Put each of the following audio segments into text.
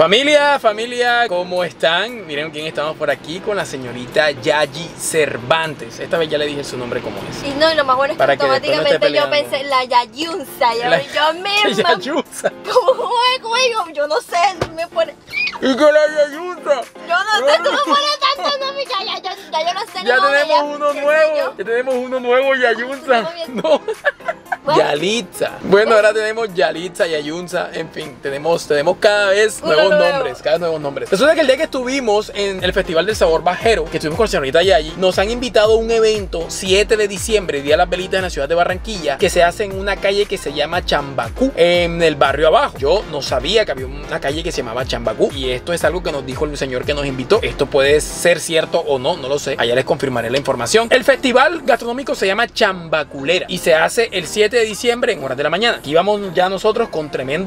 Familia, ¿cómo están? Miren quién estamos por aquí con la señorita Yayi Cervantes. Esta vez ya le dije su nombre como es. Y no, y lo más bueno es que automáticamente yo pensé la Yayunza. Yo misma. Yayunza. ¿Cómo es? Yo no sé, me pone... ¿Y que la Yayunza? Yo no sé, tú me pones tanto nombre. Ya yo no sé. Ya tenemos uno nuevo, Yayunza. No. Yalitza. Bueno, ahora tenemos Yalitza, Yayunza, en fin, tenemos cada vez nuevos nombres, Resulta que el día que estuvimos en el Festival del Sabor Bajero, que estuvimos con la señorita Yayi, nos han invitado a un evento 7 de diciembre, Día de las Velitas, en la ciudad de Barranquilla, que se hace en una calle que se llama Chambacú, en el barrio abajo. Yo no sabía que había una calle que se llamaba Chambacú, y esto es algo que nos dijo el señor que nos invitó. Esto puede ser cierto o no, no lo sé, allá les confirmaré la información. El festival gastronómico se llama Chambaculera y se hace el 7 de diciembre en horas de la mañana. Aquí vamos ya nosotros con tremenda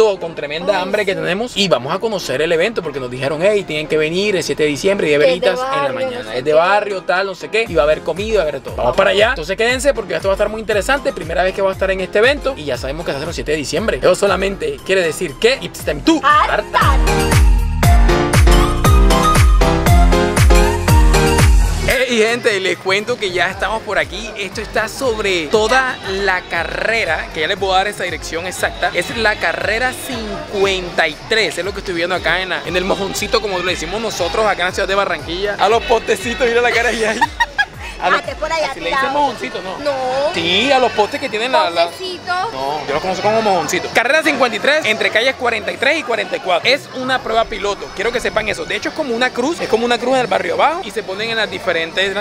hambre que tenemos, y vamos a conocer el evento porque nos dijeron, hey, tienen que venir el 7 de diciembre, Día de Velitas en la mañana. No sé, es de barrio, tal, no sé qué, y va a haber comida, va a haber todo. Vamos para allá, entonces quédense porque esto va a estar muy interesante. Primera vez que va a estar en este evento y ya sabemos que se hace el 7 de diciembre. Eso solamente quiere decir que it's time to hartar. Y gente, les cuento que ya estamos por aquí. Esto está sobre toda la carrera, que ya les voy a dar esa dirección exacta. Es la carrera 53, es lo que estoy viendo acá en el mojoncito, como le decimos nosotros acá en la ciudad de Barranquilla. A los postecitos, mira la cara de Yayi. Por allá, ¿le dicen mojoncito, no? No. Sí, a los postes que tienen la... No, yo los conozco como mojoncito. Carrera 53 entre calles 43 y 44. Es una prueba piloto, quiero que sepan eso. De hecho es como una cruz, en el barrio abajo, y se ponen en las diferentes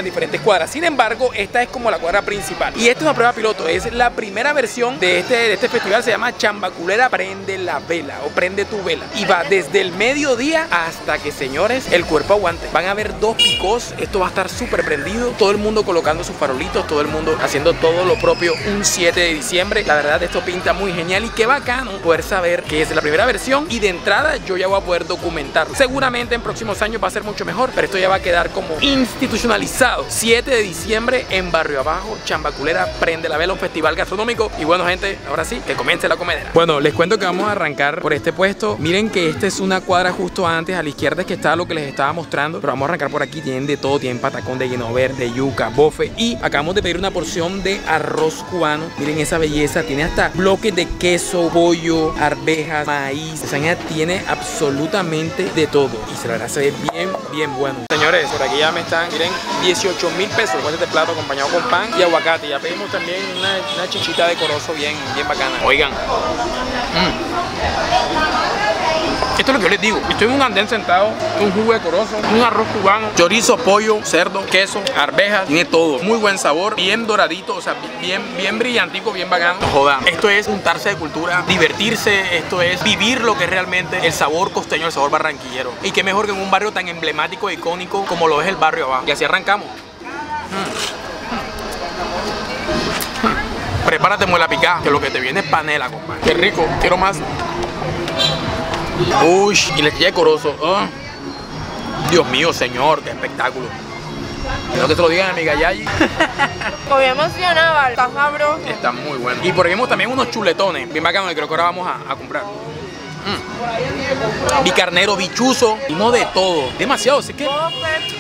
cuadras. Sin embargo, esta es como la cuadra principal. Y esta es una prueba piloto, es la primera versión de este festival. Se llama Chambaculera Prende la Vela, o Prende tu Vela. Y va desde el mediodía hasta que, señores, el cuerpo aguante. Van a haber 2 picos, esto va a estar súper prendido. Todo el mundo colocando sus farolitos, todo el mundo haciendo todo lo propio un 7 de diciembre. La verdad, esto pinta muy genial y qué bacano poder saber que es la primera versión, y de entrada yo ya voy a poder documentarlo. Seguramente en próximos años va a ser mucho mejor, pero esto ya va a quedar como institucionalizado. 7 de diciembre en barrio abajo, Chambaculera Prende la Vela, un festival gastronómico. Y bueno gente, ahora sí, que comience la comedera. Bueno, les cuento que vamos a arrancar por este puesto. Miren que esta es una cuadra justo antes, a la izquierda es que está lo que les estaba mostrando, pero vamos a arrancar por aquí. Tienen de todo, tienen patacón de lleno verde, yuca, bofe, y acabamos de pedir una porción de arroz cubano. Miren esa belleza, tiene hasta bloques de queso, bollo, arvejas, maíz. Esa niña tiene absolutamente de todo y se la verdad se ve bien bueno. Señores, por aquí ya me están, miren, 18.000 pesos con este plato acompañado con pan y aguacate. Ya pedimos también una chichita de corozo bien bacana. Oigan, esto es lo que yo les digo. Estoy en un andén sentado, un jugo de corozo, un arroz cubano, chorizo, pollo, cerdo, queso, arvejas, tiene todo. Muy buen sabor, bien doradito, o sea, bien brillantico, bien bacano. No jodan. Esto es juntarse de cultura, divertirse, esto es vivir lo que es realmente el sabor costeño, el sabor barranquillero. Y qué mejor que en un barrio tan emblemático e icónico como lo es el barrio abajo. Y así arrancamos. Prepárate, muela picada, que lo que te viene es panela, compadre. Qué rico, quiero más. Uy, y la chicha de corozo. Oh. Dios mío, señor, qué espectáculo. Quiero que te lo digan, amiga Yayi. Estoy emocionada, está sabroso. Está muy bueno. Y por ahí vemos también unos chuletones bien bacanos que creo que ahora vamos a comprar. Bicarnero, bichuzo, uno de todo. Demasiado, así que.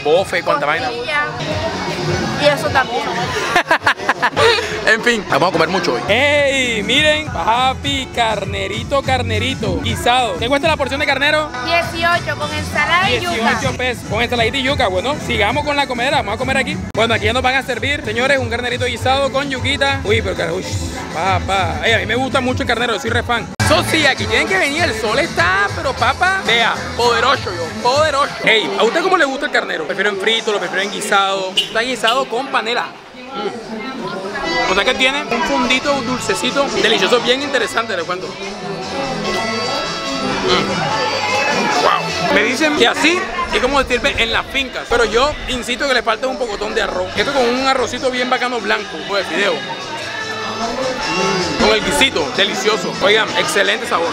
Bofe, cuánta vaina. Y eso también. En fin, vamos a comer mucho hoy. ¡Ey! Miren, papi, carnerito guisado. ¿Te cuesta la porción de carnero? 18 con ensalada y yuca. 18 pesos con ensalada y yuca. Bueno, sigamos con la comedera. Vamos a comer aquí. Bueno, aquí ya nos van a servir, señores, un carnerito guisado con yuquita. Uy, pero carajo, papá. A mí me gusta mucho el carnero, yo soy re fan. Eso sí, aquí tienen que venir, el sol está, pero papá, vea, poderoso. Ey, ¿a usted cómo le gusta el carnero? Prefiero en frito, lo prefiero en guisado. Está guisado con panela. O sea que tiene un fundito, un dulcecito delicioso, bien interesante, les cuento. Wow. Me dicen que así es como sirve en las fincas, pero yo insisto que le falta un pocotón de arroz. Esto con un arrocito bien bacano blanco, o de fideo. Con el guisito, delicioso. Oigan, excelente sabor.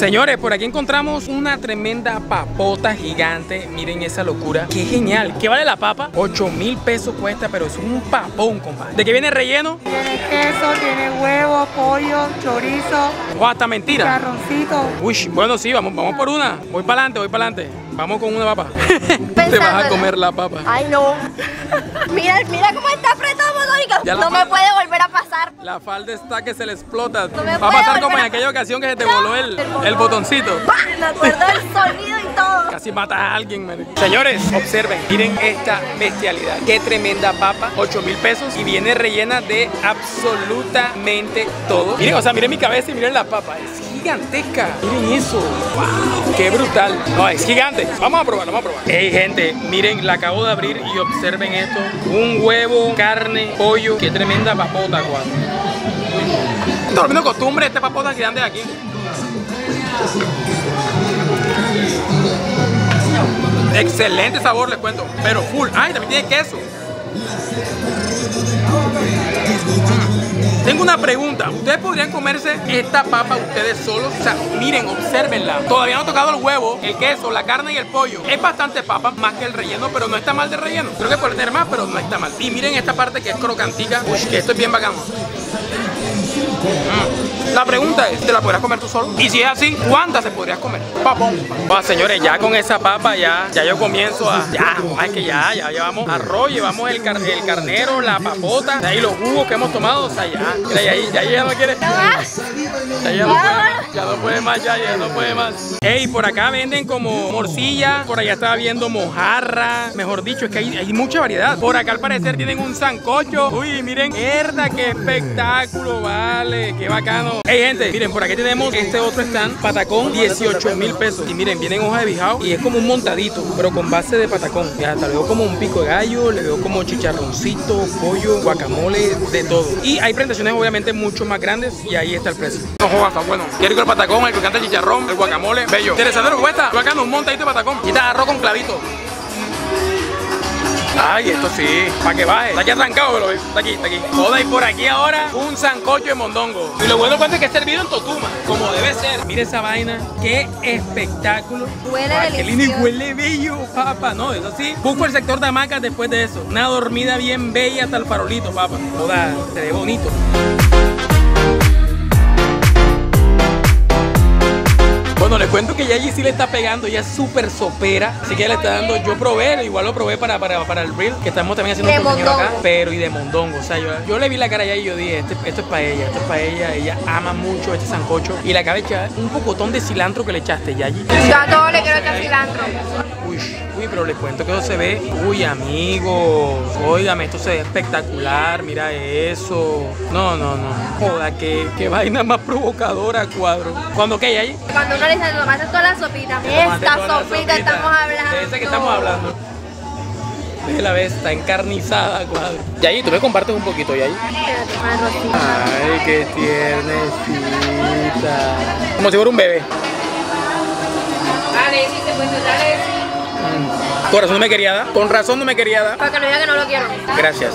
Señores, por aquí encontramos una tremenda papota gigante. Miren esa locura, qué genial. ¿Qué vale la papa? 8.000 pesos cuesta, pero es un papón, compadre. ¿De qué viene el relleno? Tiene queso, tiene huevo, pollo, chorizo. ¡Guau, hasta mentira! Carroncito. Uy, bueno, sí, vamos por una. Voy para adelante, voy para adelante. Vamos con una papa. Te vas a comer la papa. Ay, no. Mira cómo está apretado, Mónica. No me puede volver a pasar. La falda está que se le explota. Va a pasar como en aquella ocasión que se te voló el botoncito. Me acuerdo del sonido y todo. Casi mata a alguien, man. Señores, observen, miren esta bestialidad. Qué tremenda papa, 8.000 pesos. Y viene rellena de absolutamente todo. Miren, o sea, miren mi cabeza y miren la papa. Es gigantesca. Miren eso. Wow, qué brutal. No, es gigante. Vamos a probar, vamos a probar. Hey, gente, miren, la acabo de abrir y observen esto. Un huevo, carne, pollo. Qué tremenda papota, guau. Estoy viendo costumbre este papota grande de aquí. Excelente sabor, les cuento. Pero full. Ay, también tiene queso. Tengo una pregunta. ¿Ustedes podrían comerse esta papa ustedes solos? O sea, miren, obsérvenla. Todavía no he tocado el huevo, el queso, la carne y el pollo. Es bastante papa, más que el relleno, pero no está mal de relleno. Creo que puede tener más, pero no está mal. Y miren esta parte que es crocantica. Uy, que esto es bien bacano. La pregunta es, ¿te la podrás comer tú solo? Y si es así, ¿cuántas se podrías comer? Papón. Bueno, señores, ya con esa papa ya yo comienzo a... Ya llevamos arroz, llevamos el carnero, la papota, de ahí los jugos que hemos tomado, o sea, ya. Mira, ya no quiere... Ya no puede más. Ey, por acá venden como morcilla, por allá estaba viendo mojarra, mejor dicho, es que hay mucha variedad. Por acá al parecer tienen un sancocho. Uy, miren, mierda, qué espectáculo, vale, qué bacano. Hey, gente, miren, por aquí tenemos este otro stand, patacón, 18.000 pesos. Y miren, vienen hojas de bijao y es como un montadito, pero con base de patacón. Ya hasta le veo como un pico de gallo, le veo como chicharroncito, pollo, guacamole, de todo. Y hay presentaciones obviamente mucho más grandes y ahí está el precio. No jodas, está bueno. Quiero ir el patacón, el crocante chicharrón, el guacamole, bello. Interesante lo que cuesta, acá un montadito de patacón. Y está arroz con clavito. Ay, esto sí, para que baje. Está aquí arrancado, pero está aquí. Joda, y por aquí ahora un sancocho de mondongo. Y lo bueno es que es servido en Totuma, como debe ser. Mira esa vaina, qué espectáculo. Huele delicioso. Huele bello, papá. No, eso sí. Busco el sector de hamacas después de eso. Una dormida bien bella hasta el farolito, papá. Joda, se ve bonito. Bueno, les cuento que Yayi sí le está pegando, ella es súper sopera, así que le está dando, yo probé, igual lo probé para el reel, que estamos también haciendo un contenido acá, pero y de mondongo, o sea, yo le vi la cara a Yayi y yo dije, esto es para ella, ella ama mucho este sancocho, y le acaba de echar un pocotón de cilantro que le echaste, Yayi. Yo a todo le quiero echar cilantro. Uy, pero les cuento que eso se ve, uy, amigos, óigame, esto se ve espectacular, mira eso, no, joda, qué vaina más provocadora, cuadro. ¿Cuándo qué, Yayi? Cuando uno le dice, tomaste toda la sopita, esta sopita estamos hablando. De esa que estamos hablando. De la vez, está encarnizada, cuadro. Yayi, tú me compartes un poquito, Yayi. Ay, qué tiernecita. Como si fuera un bebé. Dale, sí, te cuento, dale. Con razón no me quería dar. Para que no diga que no lo quiero. Gracias.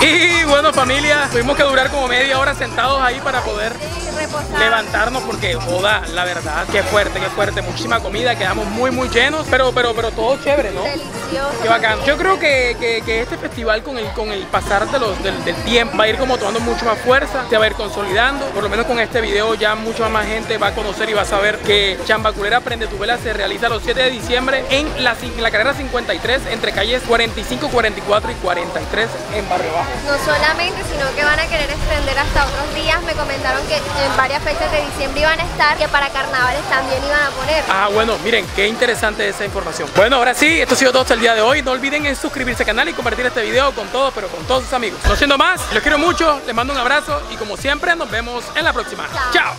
Y bueno, familia, tuvimos que durar como media hora sentados ahí para poder levantarnos porque, joda, la verdad, qué fuerte, muchísima comida, quedamos muy llenos, pero todo chévere, ¿no? Delicioso. Qué bacán. Yo creo que este festival con el pasar del tiempo va a ir como tomando mucho más fuerza, se va a ir consolidando, por lo menos con este video ya mucha más gente va a conocer y va a saber que Chambaculera Prende tu Vela se realiza los 7 de diciembre en la carrera 53, entre calles 45, 44 y 43 en Barrio Bajo. No solamente, sino que van a querer extender hasta otros días, me comentaron que en varias fechas de diciembre iban a estar, que para carnavales también iban a poner. Ah, bueno, miren, qué interesante esa información. Bueno, ahora sí, esto ha sido todo hasta el día de hoy. No olviden en suscribirse al canal y compartir este video con todos sus amigos. No siendo más, los quiero mucho, les mando un abrazo y como siempre nos vemos en la próxima. Chao.